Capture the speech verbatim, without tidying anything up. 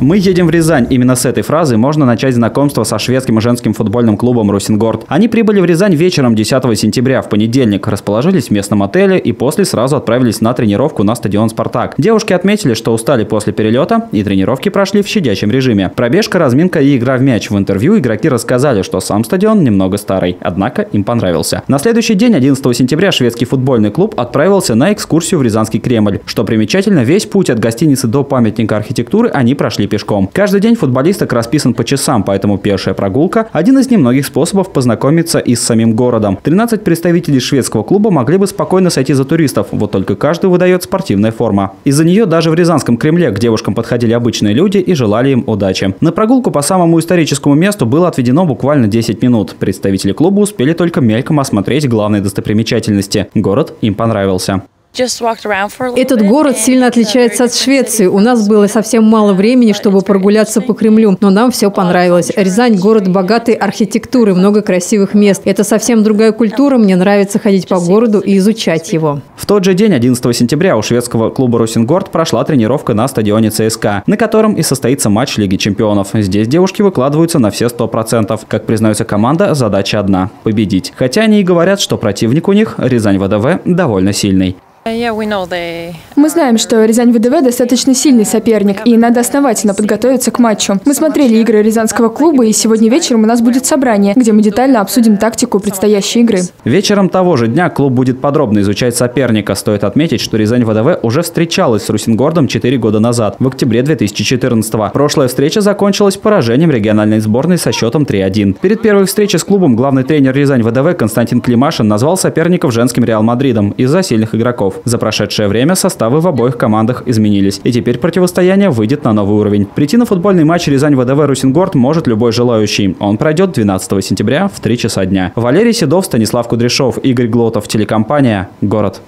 Мы едем в Рязань. Именно с этой фразы можно начать знакомство со шведским женским футбольным клубом «Русенгорд». Они прибыли в Рязань вечером десятого сентября, в понедельник, расположились в местном отеле и после сразу отправились на тренировку на стадион «Спартак». Девушки отметили, что устали после перелета, и тренировки прошли в щадящем режиме. Пробежка, разминка и игра в мяч. В интервью игроки рассказали, что сам стадион немного старый, однако им понравился. На следующий день, одиннадцатого сентября, шведский футбольный клуб отправился на экскурсию в Рязанский Кремль. Что примечательно, весь путь от гостиницы до памятника архитектуры они прошли пешком. Каждый день футболисток расписан по часам, поэтому пешая прогулка – один из немногих способов познакомиться и с самим городом. тринадцать представителей шведского клуба могли бы спокойно сойти за туристов, вот только каждый выдает спортивная форма. Из-за нее даже в Рязанском Кремле к девушкам подходили обычные люди и желали им удачи. На прогулку по самому историческому месту было отведено буквально десять минут. Представители клуба успели только мельком осмотреть главные достопримечательности. Город им понравился. Этот город сильно отличается от Швеции. У нас было совсем мало времени, чтобы прогуляться по Кремлю, но нам все понравилось. Рязань – город богатой архитектуры, много красивых мест. Это совсем другая культура, мне нравится ходить по городу и изучать его. В тот же день, одиннадцатого сентября, у шведского клуба «Русенгорд» прошла тренировка на стадионе ЦСКА, на котором и состоится матч Лиги чемпионов. Здесь девушки выкладываются на все сто процентов. Как признается команда, задача одна – победить. Хотя они и говорят, что противник у них, Рязань ВДВ, довольно сильный. Мы знаем, что Рязань ВДВ достаточно сильный соперник, и надо основательно подготовиться к матчу. Мы смотрели игры Рязанского клуба, и сегодня вечером у нас будет собрание, где мы детально обсудим тактику предстоящей игры. Вечером того же дня клуб будет подробно изучать соперника. Стоит отметить, что Рязань ВДВ уже встречалась с Русенгордом четыре года назад, в октябре две тысячи четырнадцатого. Прошлая встреча закончилась поражением региональной сборной со счетом три один. Перед первой встречей с клубом главный тренер Рязань ВДВ Константин Климашин назвал соперников женским Реал Мадридом из-за сильных игроков. За прошедшее время составы в обоих командах изменились, и теперь противостояние выйдет на новый уровень. Прийти на футбольный матч Рязань ВДВ Русенгорд может любой желающий. Он пройдет двенадцатого сентября в три часа дня. Валерий Седов, Станислав Кудряшов, Игорь Глотов, телекомпания «Город».